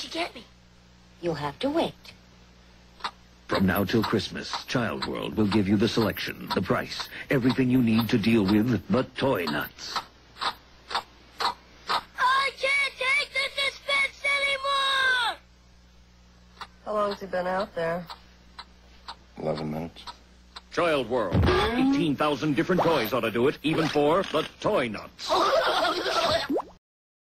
she get me? You'll have to wait. From now till Christmas, Child World will give you the selection, the price, everything you need to deal with the Toy Nuts. I can't take the suspense anymore! How long's he been out there? 11 minutes. Child World. 18,000 different toys ought to do it, even for the Toy Nuts.